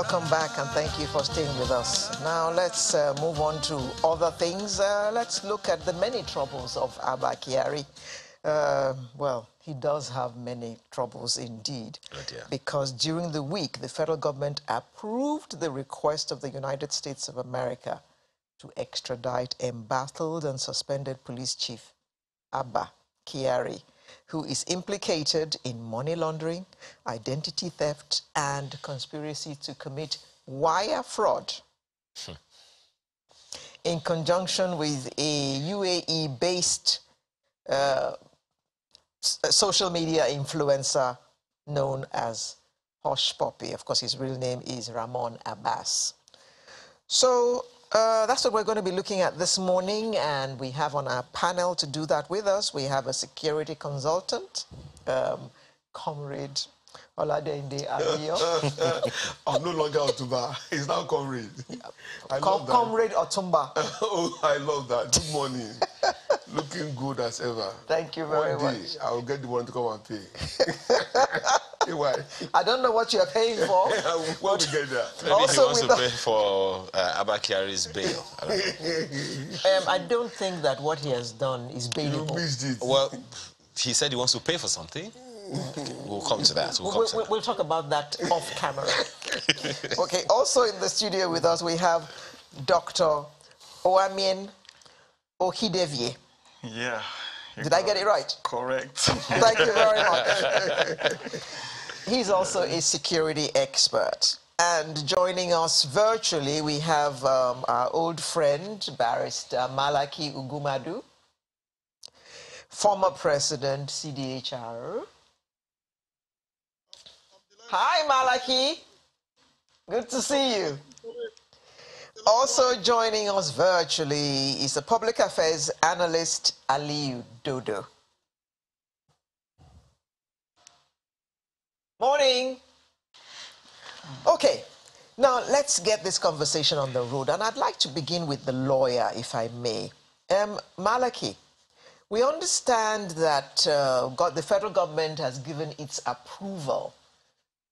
Welcome back, and thank you for staying with us. Now let's move on to other things. Let's look at the many troubles of Abba Kyari. Well, he does have many troubles indeed, oh dear, because during the week, the federal government approved the request of the United States of America to extradite embattled and suspended police chief Abba Kyari, who is implicated in money laundering, identity theft, and conspiracy to commit wire fraud. In conjunction with a UAE-based social media influencer known as Hushpuppi. Of course, his real name is Ramon Abbas. So that's what we're going to be looking at this morning, and we have on our panel to do that with us, we have a security consultant, Comrade Otumba. I'm no longer Otumba. He's now Comrade. I love that. Comrade Otumba. Oh, I love that. Good morning. Looking good as ever. Thank you very much. One day, I'll get the one to come and pay. Why? I don't know what you're paying for. When we get there. Maybe also he wants to pay for Abba Kyari's bail. I don't think that what he has done is bailable. You missed it. Well, he said he wants to pay for something. We'll come to that. We'll talk about that off camera. Okay, also in the studio with us, we have Dr. Oamen Ohidiavie. Yeah. Did I get it right? Correct. Thank you very much. He's also a security expert. And joining us virtually, we have our old friend, Barrister Malachi Ugumadu, former president, CDHR. Hi, Malachi. Good to see you. Also joining us virtually is the public affairs analyst, Ali Dodo. Morning. Okay, now let's get this conversation on the road. And I'd like to begin with the lawyer, if I may. Malachi, we understand that the federal government has given its approval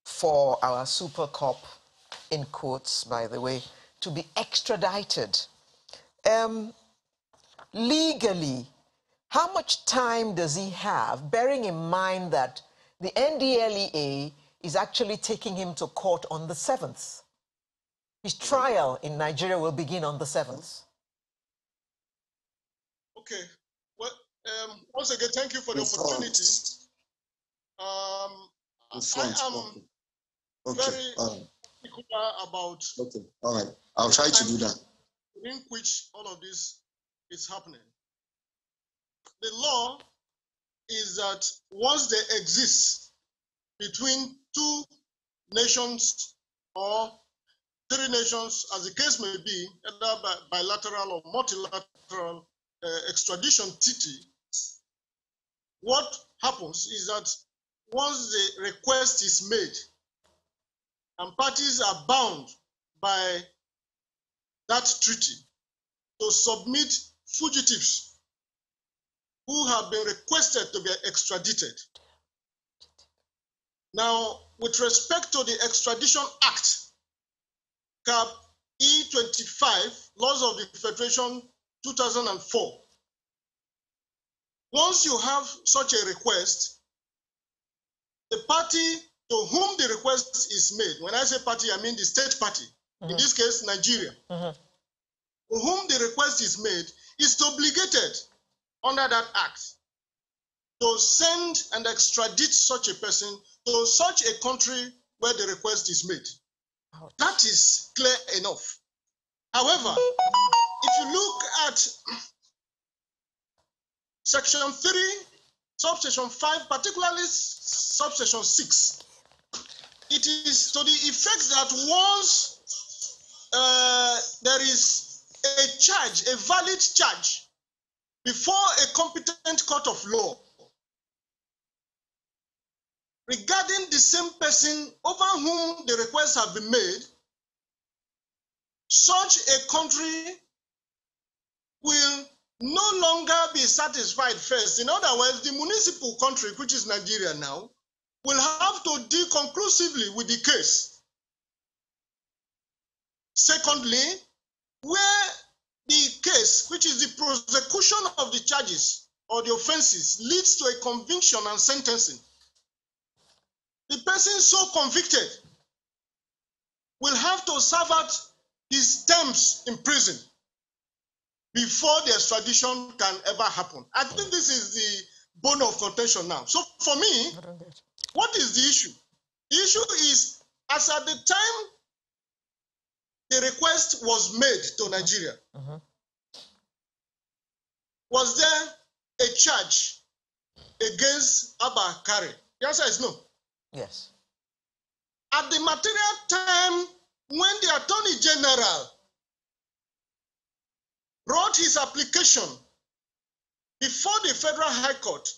for our super cop, in quotes, by the way, to be extradited. Legally, how much time does he have, bearing in mind that the NDLEA is actually taking him to court on the 7th? His trial in Nigeria will begin on the 7th. Okay. Well, once again, thank you for the opportunity. I am very particular about I'll try to do that. In which all of this is happening. The law is that once there exists between two nations or three nations, as the case may be, either bilateral or multilateral extradition treaty, what happens is that once the request is made, and parties are bound by that treaty to submit fugitives who have been requested to be extradited. Now, with respect to the Extradition Act, Cap E25, Laws of the Federation 2004, once you have such a request, the party to whom the request is made, when I say party, I mean the state party, in this case, Nigeria, to whom the request is made is obligated under that act to send and extradite such a person to such a country where the request is made. Oh. That is clear enough. However, if you look at Section 3, Subsection 5, particularly Subsection 6, it is to the effect that once there is a charge, a valid charge, before a competent court of law regarding the same person over whom the requests have been made, such a country will no longer be satisfied first. In other words, the municipal country, which is Nigeria now, will have to deal conclusively with the case Secondly, where the case, which is the prosecution of the charges or the offenses, leads to a conviction and sentencing, the person so convicted will have to serve out his terms in prison before the extradition can ever happen. I think this is the bone of contention now. So for me, what is the issue? The issue is, as at the time the request was made to Nigeria, was there a charge against Abba Kyari? The answer is no. Yes. At the material time when the Attorney General wrote his application before the Federal High Court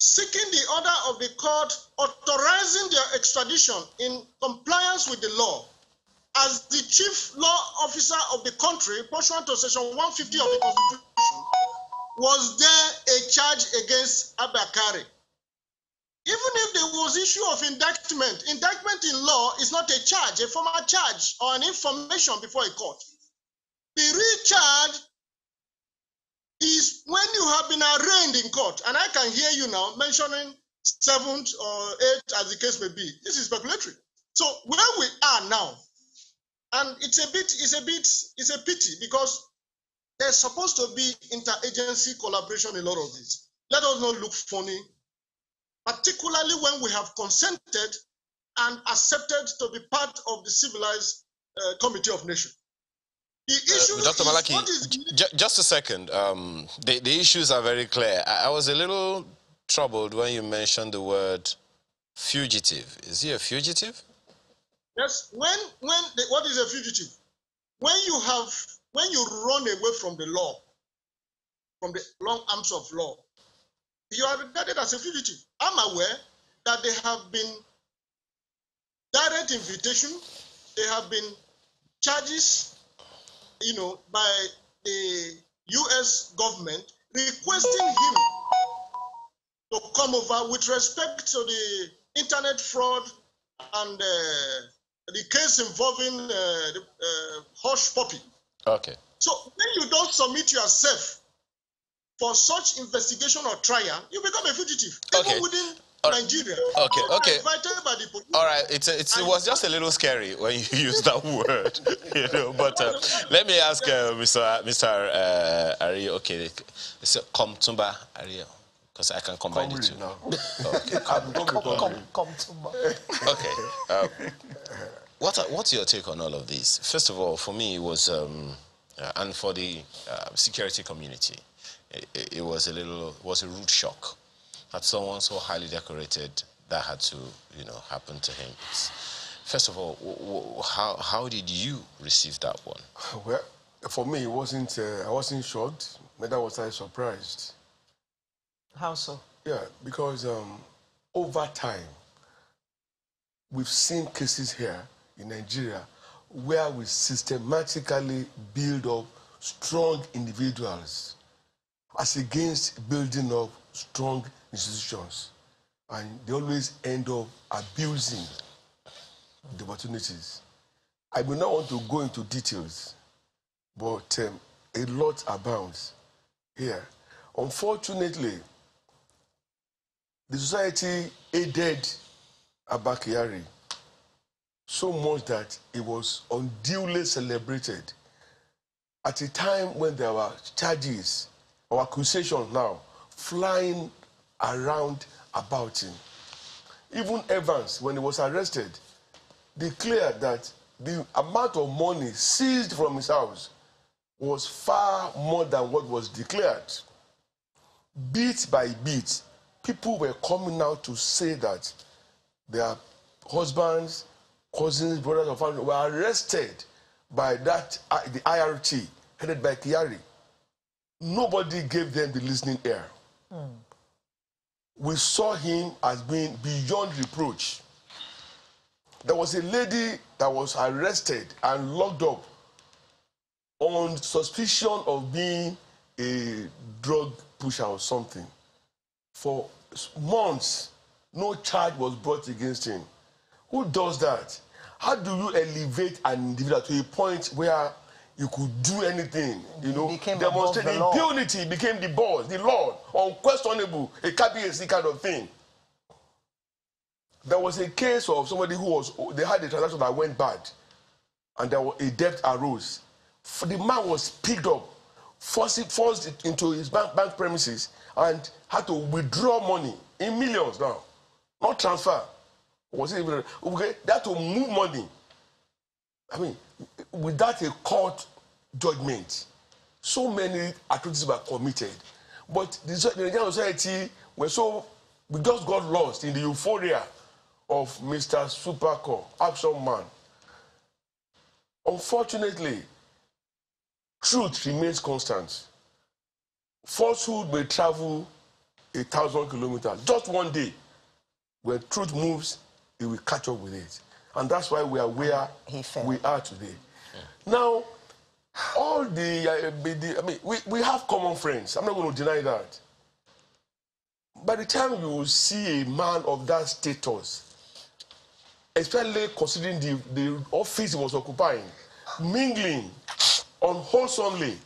seeking the order of the court authorizing their extradition in compliance with the law, as the chief law officer of the country, pursuant to Section 150 of the Constitution, was there a charge against Abba Kyari? Even if there was issue of indictment, indictment in law is not a charge, a formal charge or an information before a court. The real charge is when you have been arraigned in court, and I can hear you now mentioning 7th or 8th as the case may be. This is speculatory. So where we are now, and it's a pity, because there's supposed to be interagency collaboration in a lot of this. Let us not look funny, particularly when we have consented and accepted to be part of the civilized committee of nations. The issue Dr. Malachi, just a second. The issues are very clear. I was a little troubled when you mentioned the word fugitive. Is he a fugitive? Yes. What is a fugitive? When you run away from the law, from the long arms of law, you are regarded as a fugitive. I'm aware that there have been direct invitation, there have been charges, you know, by the U.S. government requesting him to come over with respect to the internet fraud and the case involving Hushpuppi. Okay. So when you don't submit yourself for such investigation or trial, you become a fugitive. Okay. Even within Nigeria. Okay. Okay. Invited by the police. All right. It was just a little scary when you used that word, you know. But let me ask Mr. Ari. Okay, Mr. Otumba Ari. Because I can combine the two. No. Okay. Okay. What's your take on all of this? First of all, for me, it was, and for the security community, it was a rude shock that someone so highly decorated that had to, you know, happen to him. First of all, how did you receive that one? Well, for me, it wasn't. I wasn't shocked. Neither was I surprised. How so? Yeah, because over time, we've seen cases here in Nigeria where we systematically build up strong individuals as against building up strong institutions. And they always end up abusing the opportunities. I will not want to go into details, but a lot abounds here. Unfortunately, the society aided Abba Kyari so much that it was unduly celebrated at a time when there were charges or accusations now flying around about him. Even Evans, when he was arrested, declared that the amount of money seized from his house was far more than what was declared. Bit by bit, people were coming out to say that their husbands, cousins, brothers, or family were arrested by the IRT headed by Kyari. Nobody gave them the listening ear. Mm. We saw him as being beyond reproach. There was a lady that was arrested and locked up on suspicion of being a drug pusher or something. For months, no charge was brought against him. Who does that? How do you elevate an individual to a point where you could do anything, you know, demonstrate impunity, became the boss, the Lord, unquestionable, a KBC kind of thing? There was a case of somebody who was, they had a transaction that went bad, and there was a debt arose. The man was picked up, forced into his bank premises, and had to withdraw money in millions now, not transfer. Was it even okay? That will move money. I mean, without a court judgment, so many atrocities were committed. But the Nigerian society, we just got lost in the euphoria of Mr. Supercore, Action Man. Unfortunately, truth remains constant. Falsehood may travel 1,000 kilometers, just one day. When truth moves, it will catch up with it. And that's why we are where we are today. Yeah. Now, all we have common friends. I'm not going to deny that. By the time you see a man of that status, especially considering the office he was occupying, mingling unwholesomely,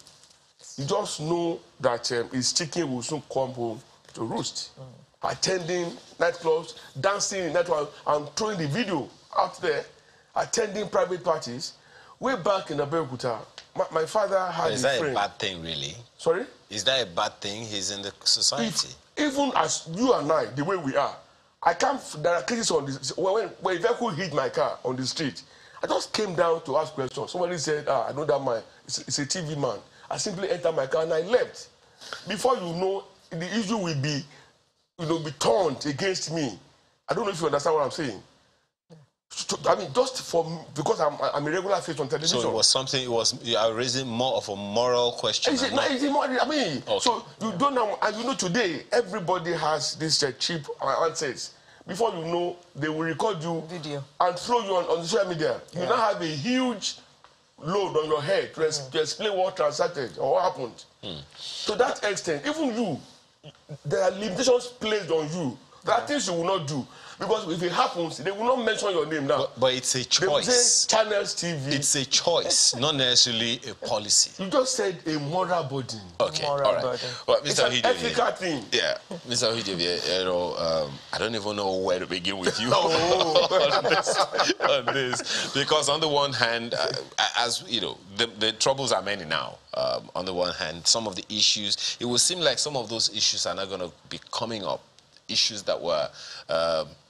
you just know that his chicken will soon come home to roost. Mm. Attending nightclubs, dancing in nightclubs, and throwing the video out there, attending private parties. Way back in Abeokuta, my father had a friend. Is that a bad thing, really? Sorry? Is that a bad thing? He's in the society. Even as you and I, the way we are, I can't, there are cases on this, when a vehicle hit my car on the street, I just came down to ask questions. Somebody said, I know that it's a TV man. I simply entered my car and I left. Before you know, the issue will be, you know, be turned against me. I don't know if you understand what I'm saying. So, I mean, just for because I'm a regular face on television. So it was something. It was you are raising more of a moral question. Is it not? Is it more? I mean, okay. So you don't know, and you know today everybody has this cheap answers. Before you know, they will record you video and throw you on social media. Yeah. You now have a huge load on your head to explain what transacted or what happened. Mm. To that extent, even you. There are limitations placed on you. There are things you will not do. Because if it happens, they will not mention your name now. But it's a choice. They will say Channels TV. It's a choice, not necessarily a policy. You just said a moral burden. Okay, moral burden. Well, Mr. It's an ethical thing. Yeah, Mr. Ohidiavie, you know, I don't even know where to begin with you on this. Because on the one hand, as you know, the troubles are many now. On the one hand, some of the issues, it will seem like some of those issues are not going to be coming up. Issues that were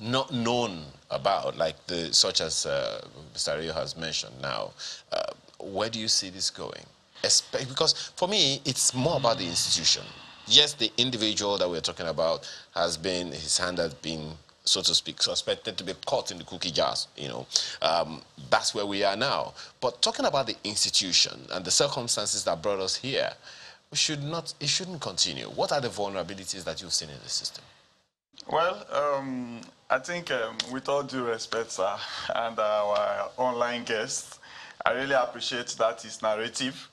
not known about, like such as Sario has mentioned now. Where do you see this going? Because for me, it's more about the institution. Yes, the individual that we're talking about has been, his hand has been, so to speak, suspected to be caught in the cookie jars, you know. That's where we are now. But talking about the institution and the circumstances that brought us here, it shouldn't continue. What are the vulnerabilities that you've seen in the system? Well, I think with all due respect, sir, and our online guests, I really appreciate that his narrative.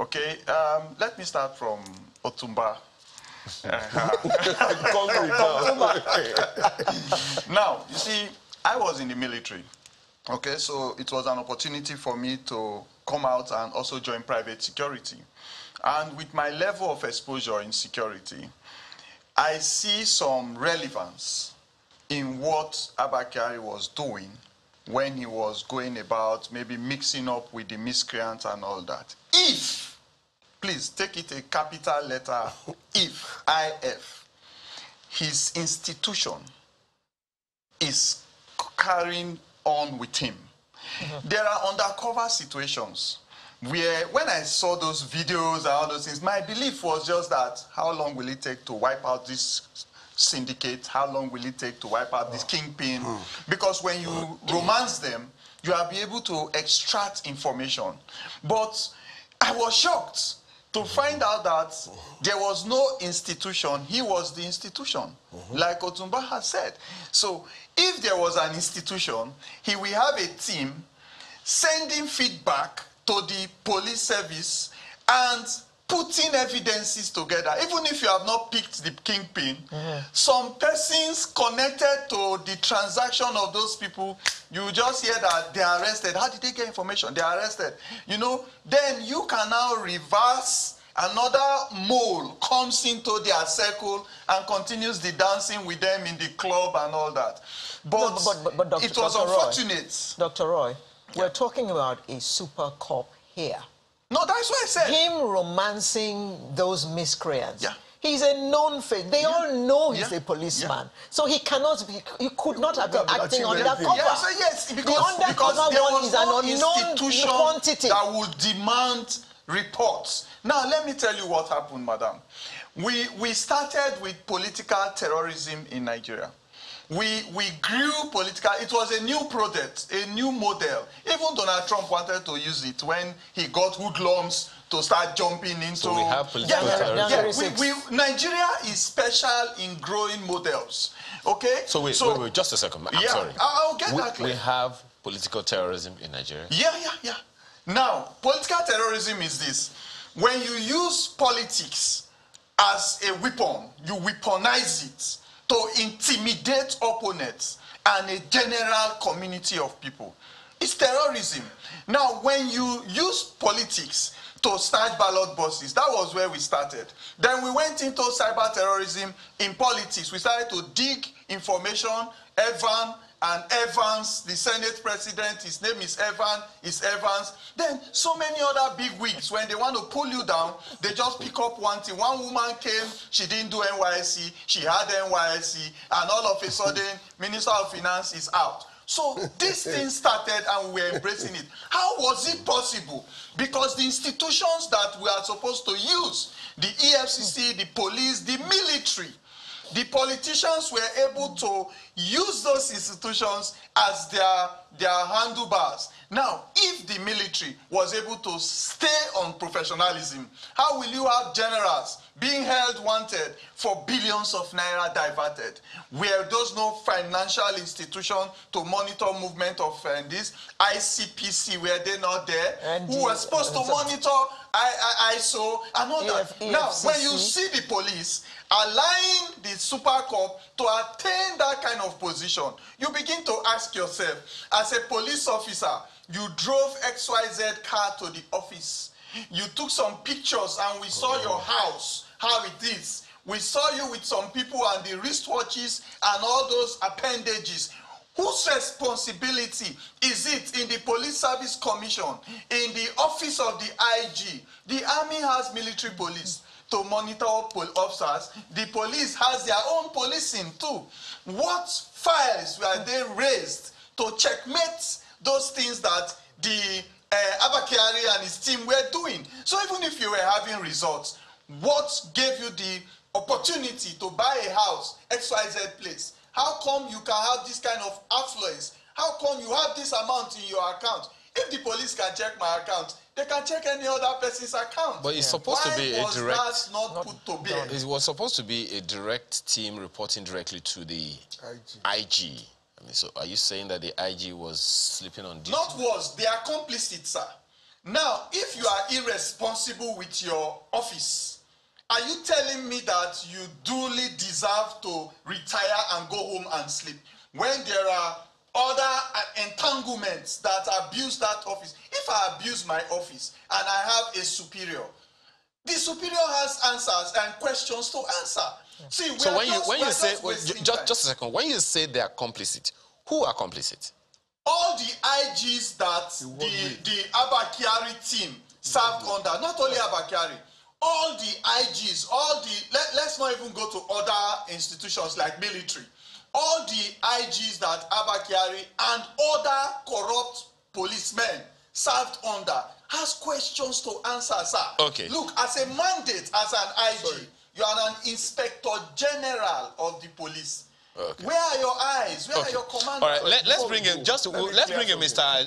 Okay, let me start from Otumba. Now, you see, I was in the military. Okay, so it was an opportunity for me to come out and also join private security. And with my level of exposure in security, I see some relevance in what Abba Kyari was doing when he was going about maybe mixing up with the miscreants and all that. If, please take it a capital letter, if, IF, his institution is carrying on with him. There are undercover situations where when I saw those videos and all those things, my belief was just that how long will it take to wipe out this syndicate? How long will it take to wipe out this kingpin? Because when you romance them, you will be able to extract information. But I was shocked to find out that there was no institution. He was the institution, like Otumba has said. So if there was an institution, he will have a team sending feedback to the police service and putting evidences together, even if you have not picked the kingpin, some persons connected to the transaction of those people, you just hear that they are arrested. How did they get information? They are arrested. You know, then you can now reverse. Another mole comes into their circle and continues the dancing with them in the club and all that. But Dr. It was unfortunate. Dr. Roy, we're talking about a super cop here. No, that's what I said. Him romancing those miscreants. Yeah. He's a known face. They all know he's a policeman. Yeah. So he cannot, he could not have been acting undercover. Yeah, so yes, because there was no institution quantity that would demand reports. Now, let me tell you what happened, madam. We started with political terrorism in Nigeria. We grew political. It was a new product, a new model. Even Donald Trump wanted to use it when he got hoodlums to start jumping into. So we have political terrorism. Nigeria is special in growing models. Okay. So wait, just a second. I'm sorry. I'll get that. We have political terrorism in Nigeria. Yeah. Now, political terrorism is this. When you use politics as a weapon, you weaponize it to intimidate opponents and a general community of people. It's terrorism. Now, when you use politics to start ballot boxes, that was where we started. Then we went into cyber terrorism in politics. We started to dig information, Evans, the Senate president, his name is Evans. Then so many other big wigs, when they want to pull you down, they just pick up one thing. One woman came, she didn't do NYSC, she had NYSC, and all of a sudden, Minister of Finance is out. So this thing started and we were embracing it. How was it possible? Because the institutions that we are supposed to use, the EFCC, the police, the military, the politicians were able to use those institutions as their handlebars. Now, if the military was able to stay on professionalism, how will you have generals being held wanted for billions of naira diverted? Were those no financial institution to monitor movement of this? ICPC, were they not there? And who were supposed to monitor ISO and all that? Now, when you see the police allowing the super cop to attain that kind of position, you begin to ask yourself, as a police officer, you drove XYZ car to the office. You took some pictures and we saw your house, how it is. We saw you with some people and the wristwatches and all those appendages. Whose responsibility is it in the Police Service Commission, in the office of the IG? The Army has military police to monitor officers. The police has their own policing too. What files were they raised to checkmate those things that the Abba Kyari and his team were doing? So even if you were having results, what gave you the opportunity to buy a house, XYZ place? How come you can have this kind of affluence? How come you have this amount in your account? If the police can check my account, they can check any other person's account. But it's supposed to be a direct... Why was that not put to bed? It was supposed to be a direct team reporting directly to the IG. I mean, so are you saying that the IG was sleeping on duty? Not was. They are complicit, sir. Now, if you are irresponsible with your office, are you telling me that you duly deserve to retire and go home and sleep when there are other entanglements that abuse that office? If I abuse my office and I have a superior, the superior has answers and questions to answer. See, so just a second, when you say they are complicit, who are complicit? All the IGs that the Abba Kyari team served under, not only Abba Kyari, all the IGs, all the, let's not even go to other institutions like military. All the IGs that Abba Kyari and other corrupt policemen served under has questions to answer, sir. Okay. Look, as a mandate, as an IG, you are an inspector general of the police. Okay. Where are your eyes? Where are your commanders? All right, let's bring in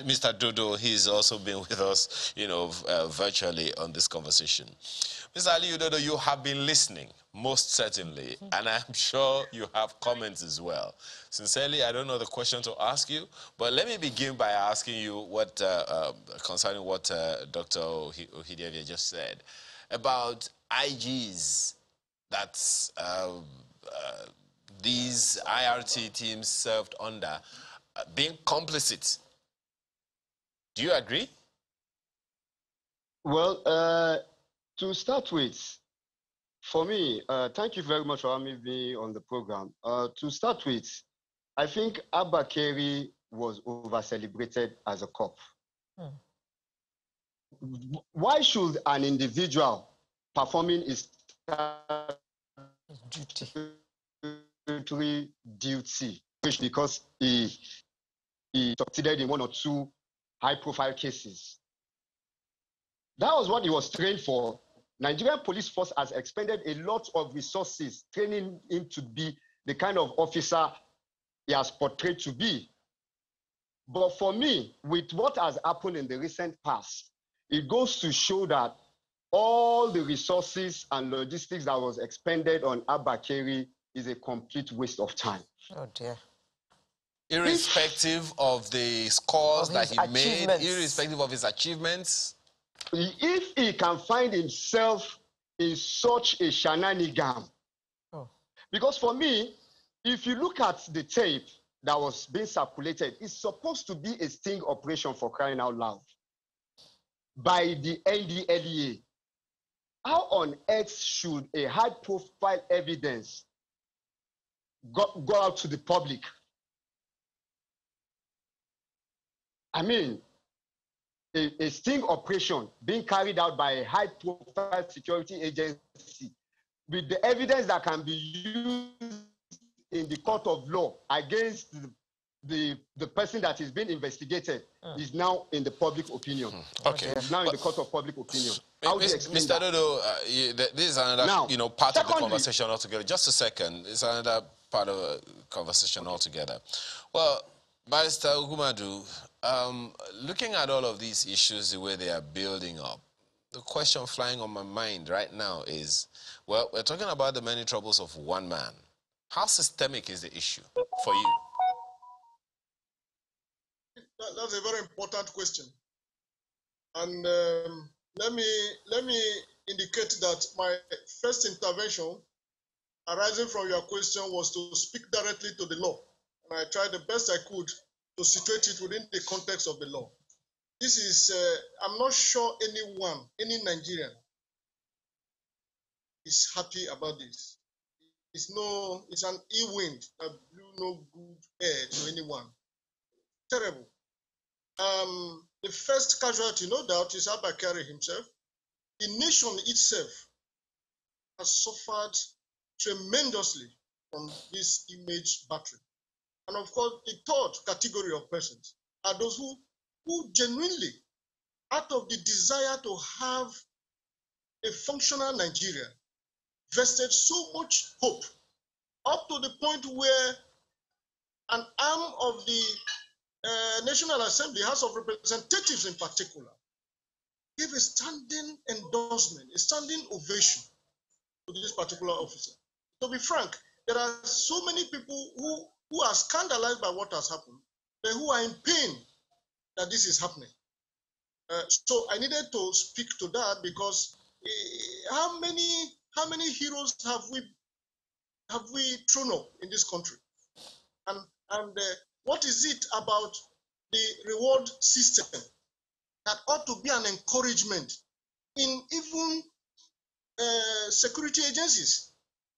Mr. Dodo. He's also been with us, you know, virtually on this conversation. Mr. Ali Dodo, you have been listening, most certainly, and I'm sure you have comments as well. Sincerely, I don't know the question to ask you, but let me begin by asking you what concerning what Dr. Ohidiavie just said. about IGs that these IRT teams served under being complicit. Do you agree? Well, to start with, for me, thank you very much for having me on the program. To start with, I think Abba Kyari was over-celebrated as a cop. Why should an individual performing his duty because he succeeded in one or two high-profile cases? That was what he was trained for. Nigerian police force has expended a lot of resources training him to be the kind of officer he has portrayed to be. But for me, with what has happened in the recent past, it goes to show that all the resources and logistics that was expended on Abba Kyari is a complete waste of time. Oh dear. Irrespective of the scores that he made, irrespective of his achievements. If he can find himself in such a shenanigan, because for me, if you look at the tape that was being circulated, it's supposed to be a sting operation, for crying out loud, by the NDLEA. How on earth should a high-profile evidence go out to the public? I mean, a sting operation being carried out by a high-profile security agency with the evidence that can be used in the court of law against the person that is being investigated is now in the public opinion. Okay. It's now in the court of public opinion. Mr. Dodo, this is another part of the conversation altogether. Just a second. It's another part of the conversation altogether. Well, Barrister Ugumadu, looking at all of these issues, the way they are building up, the question flying on my mind right now is, well, we're talking about the many troubles of one man. How systemic is the issue for you? That's a very important question. And let me indicate that my first intervention arising from your question was to speak directly to the law. And I tried the best I could to situate it within the context of the law. This is, I'm not sure anyone, any Nigerian is happy about this. It's an e-wind that blew no good air to anyone. Terrible. The first casualty, no doubt, is Abba Kyari himself. The nation itself has suffered tremendously from this image battery. And of course, the third category of persons are those who genuinely, out of the desire to have a functional Nigeria, vested so much hope up to the point where an arm of the National Assembly, House of Representatives in particular, gave a standing endorsement, a standing ovation to this particular officer. To be frank, there are so many people who are scandalized by what has happened, but who are in pain that this is happening. So I needed to speak to that because how many heroes have we thrown up in this country? And what is it about the reward system that ought to be an encouragement in even security agencies?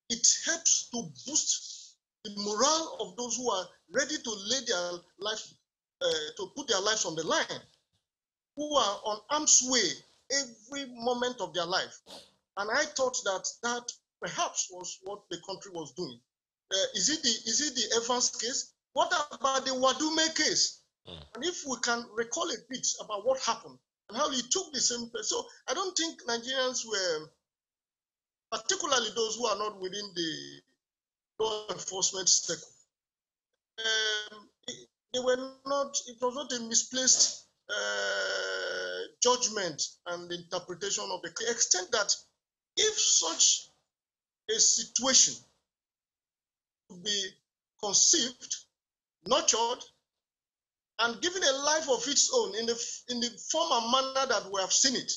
It helps to boost the morale of those who are ready to lay their life, to put their lives on the line, who are on arm's way every moment of their life. And I thought that perhaps was what the country was doing. Is it the Evans case? What about the Wadume case? And if we can recall a bit about what happened and how he took the same place. So I don't think Nigerians were, particularly those who are not within the law enforcement circle, it was not a misplaced judgment and interpretation of the extent that if such a situation could be conceived, nurtured, and given a life of its own in the form and manner that we have seen it,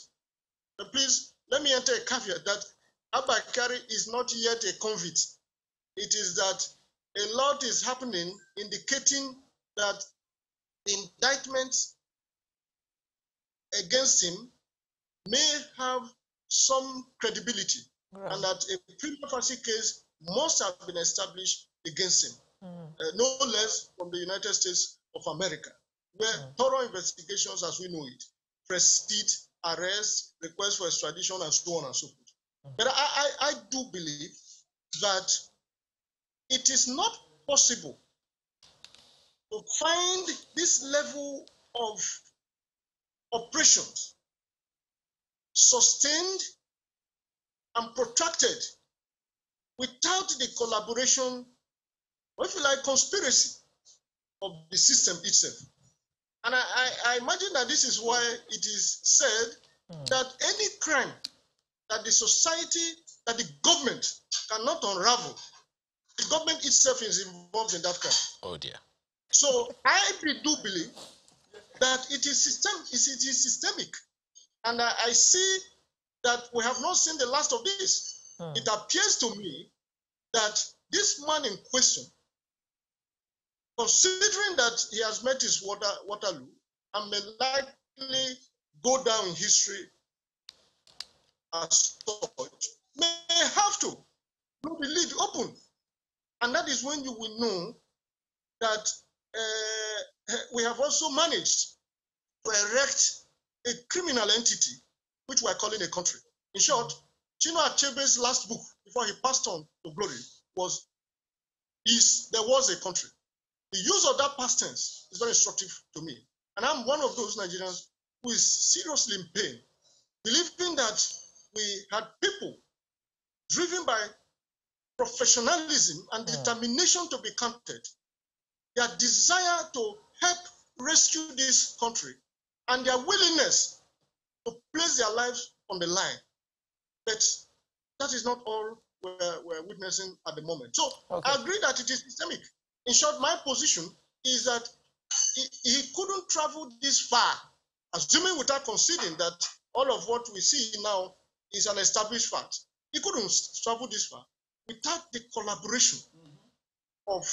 please Let me enter a caveat that Abba Kyari is not yet a convict. It is that a lot is happening indicating that the indictments against him may have some credibility, right, and that a prima facie case must have been established against him, no less from the United States of America, where thorough investigations, as we know it, precede arrest, requests for extradition, and so on and so forth. But I do believe that it is not possible to find this level of operations sustained and protracted without the collaboration, or if you like, conspiracy of the system itself. And I imagine that this is why it is said that any crime that the society, that the government cannot unravel, the government itself is involved in that crime. Oh dear. So I do believe that it is systemic. And I see that we have not seen the last of this. It appears to me that this man in question, considering that he has met his Waterloo and may likely go down in history as such, may have to blow the lid open. And that is when you will know that we have also managed to erect a criminal entity, which we are calling a country. In short, Chinua Achebe's last book, before he passed on to glory, was There Was a Country. The use of that past tense is very instructive to me. And I'm one of those Nigerians who is seriously in pain, believing that we had people driven by professionalism and determination to be counted, their desire to help rescue this country, and their willingness to place their lives on the line. But that is not all we're witnessing at the moment. So I agree that it is systemic. In short, my position is that he couldn't travel this far, assuming without conceding that all of what we see now is an established fact. He couldn't travel this far without the collaboration of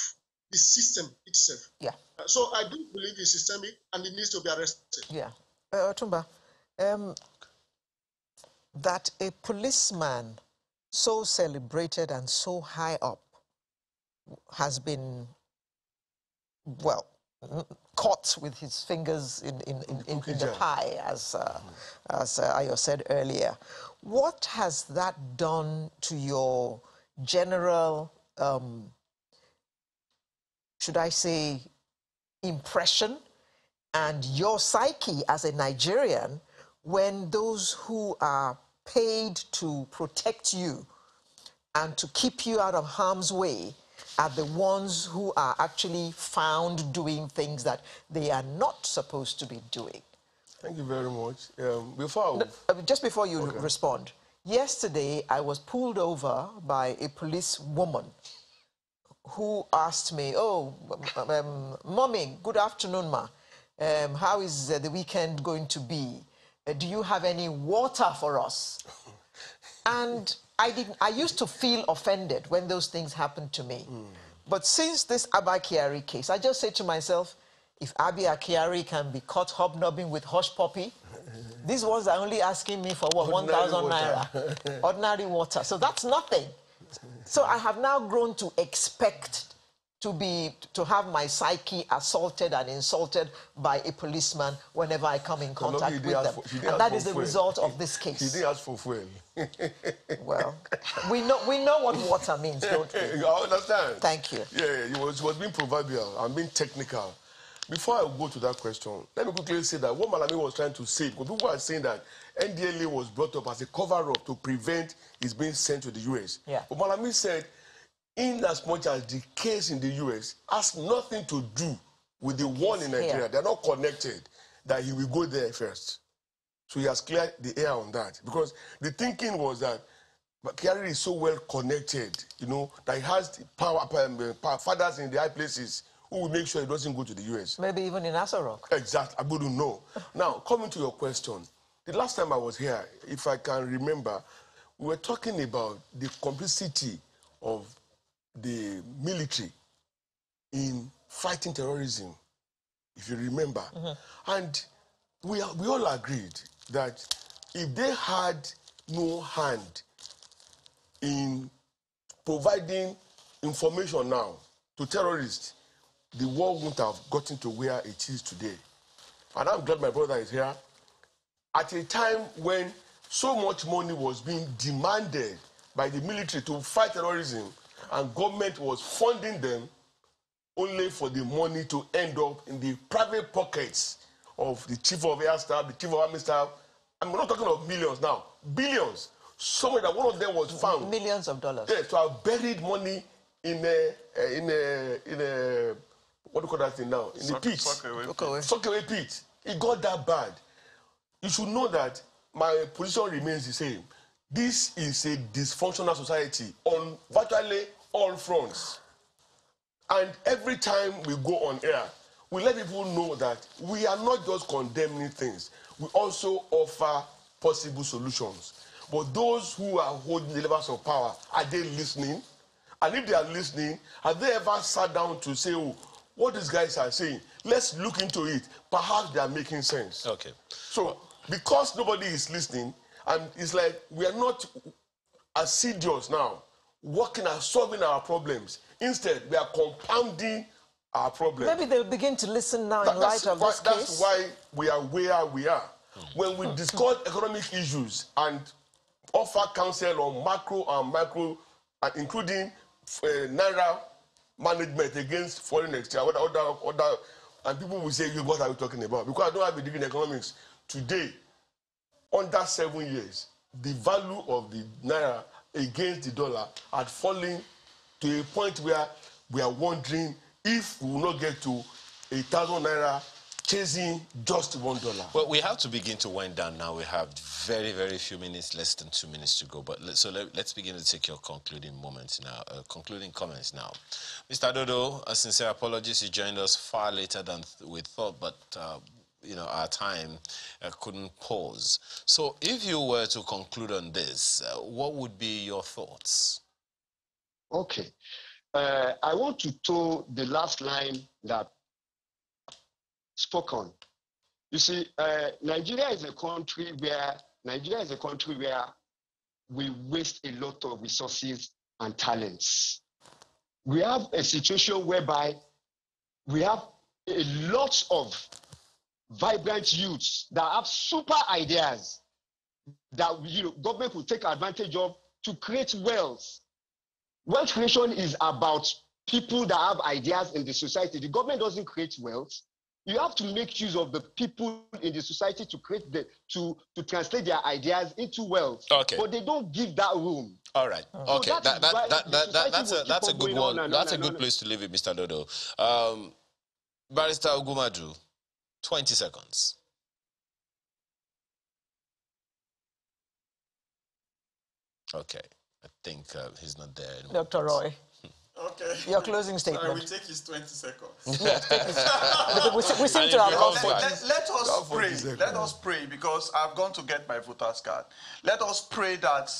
the system itself. Yeah. So I do believe it's systemic and it needs to be arrested. Yeah. Otumba, that a policeman so celebrated and so high up has been, well, caught with his fingers in the pie, as Ayo said earlier. What has that done to your general, should I say, impression and your psyche as a Nigerian when those who are paid to protect you and to keep you out of harm's way are the ones who are actually found doing things that they are not supposed to be doing? Thank you very much. Just before you respond, yesterday I was pulled over by a policewoman who asked me, "Oh, mommy, good afternoon, ma. How is the weekend going to be? Do you have any water for us?" And I used to feel offended when those things happened to me. But since this Abba Kyari case, I just say to myself, if Abba Kyari can be caught hobnobbing with Hushpuppi, these ones are only asking me for what, 1,000 naira, ordinary water. So that's nothing. So I have now grown to expect to have my psyche assaulted and insulted by a policeman whenever I come in contact with them. And that is the result of this case. He did ask for fuel. Well, we know what water means, don't we? You understand? Thank you. Yeah, it was being proverbial and being technical. Before I go to that question, let me quickly say that what Malami was trying to say, because people are saying that NDLEA was brought up as a cover-up to prevent his being sent to the U.S. Yeah. But Malami said, in as much as the case in the U.S. has nothing to do with the one in Nigeria, they're not connected, that he will go there first. So he has cleared the air on that, because the thinking was that Kyari is so well connected, you know, that he has the power fathers in the high places who will make sure he doesn't go to the U.S. Maybe even in Aso Rock. Exactly. I wouldn't know. Now, coming to your question, The last time I was here, if I can remember, we were talking about the complicity of the military in fighting terrorism, if you remember. Mm-hmm. And we all agreed that if they had no hand in providing information now to terrorists, the war wouldn't have gotten to where it is today. And I'm glad my brother is here. At a time when so much money was being demanded by the military to fight terrorism, and government was funding them only for the money to end up in the private pockets of the chief of air staff, the chief of army staff. I'm not talking of millions now, billions. Somewhere that one of them was found. Millions of dollars. Yes, to have buried money in a what do you call that thing now? In the pit. Sockaway pit. It got that bad. You should know that my position remains the same. This is a dysfunctional society on virtually all fronts. And every time we go on air, we let people know that we are not just condemning things. We also offer possible solutions. But those who are holding the levers of power, are they listening? And if they are listening, have they ever sat down to say, oh, what these guys are saying, let's look into it. Perhaps they are making sense. Okay. So because nobody is listening, and it's like we are not assiduous now, working and solving our problems. Instead, we are compounding our problems. Maybe they'll begin to listen now in light of this case. That's why we are where we are. When we discuss economic issues and offer counsel on macro and micro, including Naira management against foreign exchange, and people will say, what are you talking about? Because I don't have a degree in economics. Today, under 7 years, the value of the Naira against the dollar had fallen to a point where we are wondering if we will not get to 1,000 Naira chasing just $1. Well, we have to begin to wind down now. We have very, very few minutes, less than 2 minutes to go. But let's begin to take your concluding moments now, concluding comments now. Mr. Dodo, a sincere apologies. You joined us far later than we thought, but you know, our time couldn't pause. So, if you were to conclude on this, what would be your thoughts? Okay, I want to toe the last line that spoken. You see, Nigeria is a country where we waste a lot of resources and talents. We have a situation whereby we have a lot of vibrant youths that have super ideas that, you know, government will take advantage of to create wealth. Wealth creation is about people that have ideas in the society. The government doesn't create wealth. You have to make use of the people in the society to create to translate their ideas into wealth. Okay. But they don't give that room. All right. So okay. That's a good one. That's a good place to leave it, Mr. Dodo. Barrister Ugumadu, 20 seconds. Okay. I think he's not there anymore. Dr. Roy. Okay. Your closing statement. I will take his 20 seconds. Yeah, we seem to have let us pray, because I've gone to get my voter's card. Let us pray that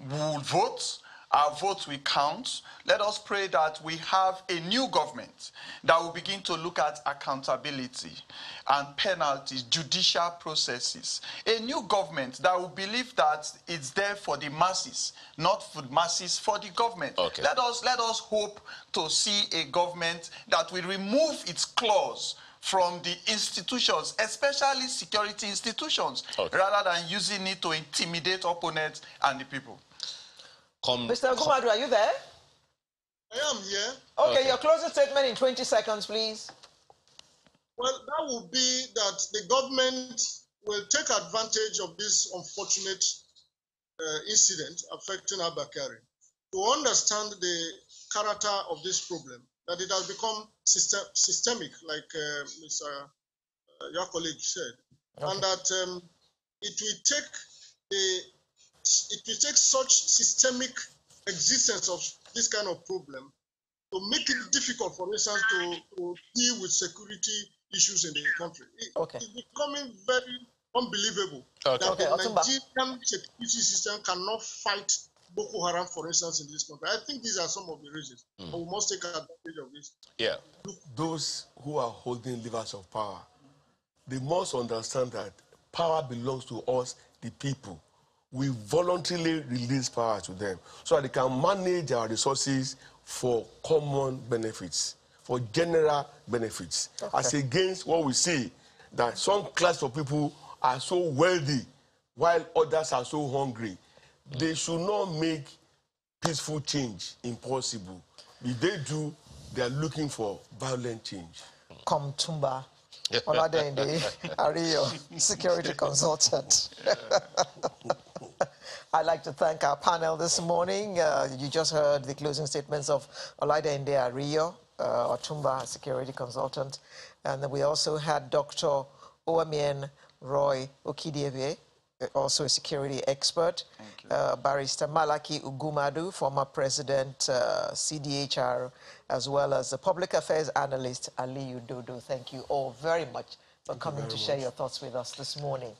we will vote. Our votes will count. Let us pray that we have a new government that will begin to look at accountability and penalties, judicial processes. A new government that will believe that it's there for the masses, not for the masses, for the government. Okay. Let us hope to see a government that will remove its claws from the institutions, especially security institutions, okay, rather than using it to intimidate opponents and the people. Mr. Ugumadu, are you there? I am here. Okay, your closing statement in 20 seconds, please. Well, that would be that the government will take advantage of this unfortunate incident affecting Abba Kyari to understand the character of this problem, that it has become systemic, like your colleague said, okay, and that it will take such systemic existence of this kind of problem to make it difficult, for instance, to deal with security issues in the country. It's becoming very unbelievable that the Nigerian security system cannot fight Boko Haram, for instance, in this country. I think these are some of the reasons. But we must take advantage of this. Yeah. Look, those who are holding levers of power, they must understand that power belongs to us, the people. We voluntarily release power to them so that they can manage our resources for common benefits, for general benefits, as against what we see, that some class of people are so wealthy while others are so hungry. They should not make peaceful change impossible. If they do, they are looking for violent change. Come, Tumba, another in the area of security consultant. I'd like to thank our panel this morning. You just heard the closing statements of Olaide Nde-Ariyo, Otumba, security consultant. And we also had Dr. Oamen Ohidiavie, also a security expert. Barrister Malachi Ugumadu, former president, CDHR, as well as the public affairs analyst, Ali Dodo. Thank you all very much for coming to share your thoughts with us this morning.